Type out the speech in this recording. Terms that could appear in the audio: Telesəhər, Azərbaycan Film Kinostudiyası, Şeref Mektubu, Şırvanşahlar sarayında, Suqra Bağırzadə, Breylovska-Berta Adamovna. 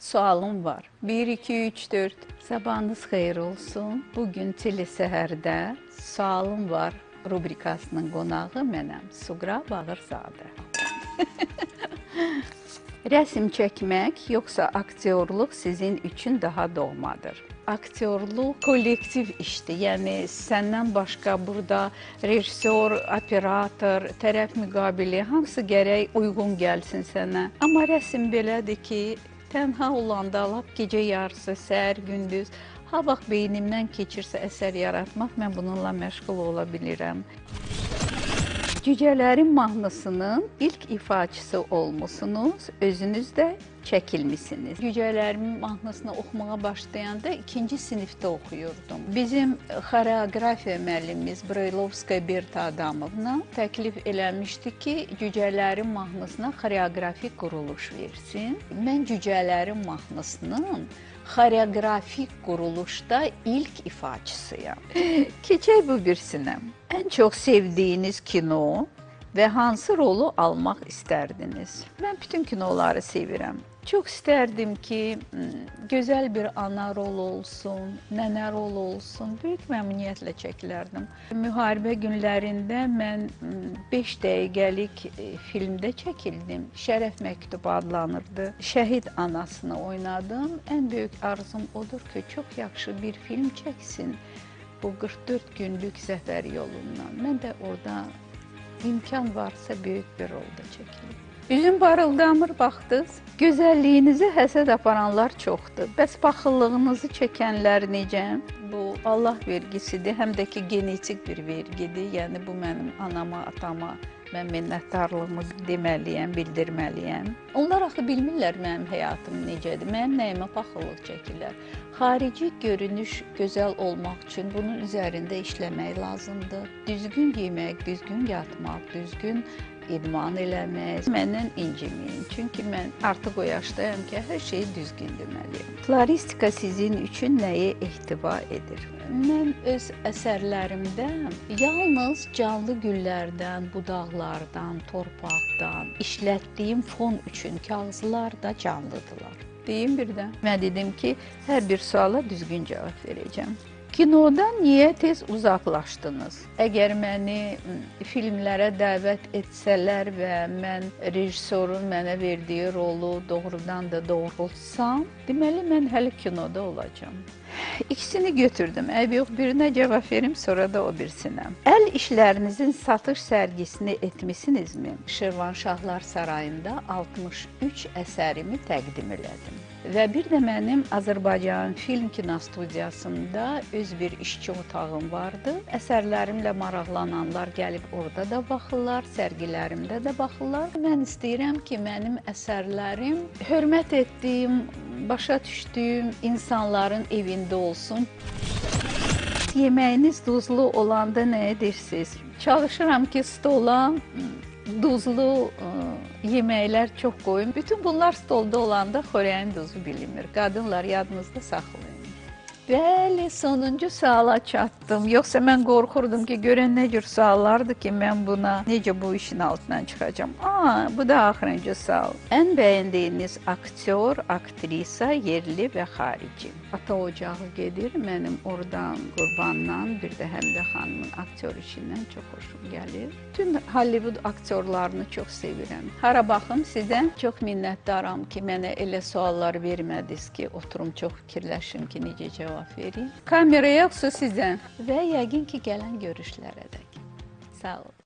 sualım var. 1, 2, 3, 4. Sabahınız xeyir olsun. Bugün Tili Səhərdə sualım var rubrikasının qonağı mənəm Suqra Bağırzadə. Rəsim çəkmək yoxsa aktyorluq sizin üçün daha doğmadır? Aktyorluq kollektiv işdir. Yəni səndən başqa burada rejissor, operator, tərəf müqabili hamısı gərək uyğun gəlsin sənə. Amma rəsim belədir ki, tənha olanda lap gecə yarısı, səhər, gündüz ha vaxt beynimdən keçirsə əsər yaratmaq, mən bununla məşğul ola bilirəm. Cücələrin mahnısının ilk ifaçısı olmuşsunuz, özünüz də çəkilmişsiniz. Cücələrin mahnısını oxumağa başlayanda 2-ci sinifdə oxuyurdum. Bizim xoreografiya müəllimimiz Breylovska-Berta Adamovna təklif eləmişdi ki, cücələrin mahnısına xoreografik quruluş versin. Mən cücələrin mahnısının xoreografik quruluşda ilk ifaçısıyam. Keçək bu birsinə. En çok sevdiğiniz kino ve hansı rolu almak isterdiniz? Ben bütün kinoları sevirim. Çok isterdim ki güzel bir ana rolu olsun, nene rolu olsun. Büyük memnuniyetle çekilerdim. Müharibə günlərində mən 5 dəqiqəlik filmdə çəkildim. Şeref Mektubu adlanırdı. Şəhid anasını oynadım. En büyük arzum odur ki, çok yaxşı bir film çəksin. Bu 44 günlük zəfər yolundan. Mən də orada imkan varsa büyük bir rolda çəkilim. Üzüm barıldamır baxdınız. Gözəlliyinizi həsəd aparanlar çoxdur. Bəs paxıllığınızı çəkənlər necə? Bu Allah vergisidir, həm də ki genetik bir vergidir. Yəni bu mənim anama, atama mən minnətdarlığımı deməliyəm, bildirməliyəm. Onlar axı bilmirlər mənim həyatım necədir, mənim nəyimə paxıllıq çəkirlər. Xarici görünüş gözəl olmaq üçün bunun üzərində işləmək lazımdır. Düzgün yemək, düzgün yatmaq, düzgün idman eləmək. Məndən inciməyin, çünki mən artıq o yaşdayam ki, hər şey düzgün deməliyəm. Floristika sizin üçün nəyə ehtiva edir? Mən öz əsərlərimdən yalnız canlı güllərdən, budaqlardan, torpaqdan işlətdiyim fon üçün kağızlar da canlıdırlar. Deyim bir də. Mən dedim ki, hər bir suala düzgün cavab verəcəm. Kinodan niyə tez uzaqlaşdınız? Əgər məni filmlərə dəvət etsələr və mən rejissorun mənə verdiyi rolu doğrudan da doğrultsam, deməli mən hələ kinoda olacağam. İkisini götürdüm. Əgər yox, birinə cavab verim, sonra da o birisinə. Əl işlərinizin satış sərgisini etmisinizmi? Şırvanşahlar sarayında 63 əsərimi təqdim elədim. Və bir də mənim Azərbaycan Film Kinostudiyasında öz bir işçi otağım vardı. Əsərlərimlə maraqlananlar gəlib orada da baxırlar, sərgilərimdə də baxırlar. Mən istəyirəm ki, mənim əsərlərim hörmət etdiyim, başa düşdüyüm insanların evində olsun. Yeməyiniz duzlu olanda nə edirsiniz? Çalışıram ki, stola duzlu yeməklər çox qoyun. Bütün bunlar stolda olanda xörəyin duzu bilinmir. Qadınlar yadınızda saxlayın. Bəli, sonuncu suala çatdım. Yoxsa mən qorxurdum ki, görən nə cür suallardır ki, mən buna necə bu işin altından çıxacağım. Bu da axırıncı sual. Ən bəyəndiyiniz aktyor, aktrisa, yerli və xarici. Ata ocağı gedir, mənim oradan qurbandan, bir də həm də xanımın aktyor işindən çox xoşum gəlir. Tüm Hollywood aktyorlarını çox sevirəm. Hara baxım, sizdən çox minnətdaram ki, mənə elə suallar vermədiniz ki, oturum çox fikirləşim ki, necə cavab vereyim. Kameraya yoxsa sizdən və yəqin ki gələn görüşlərə dək. Sağ olun.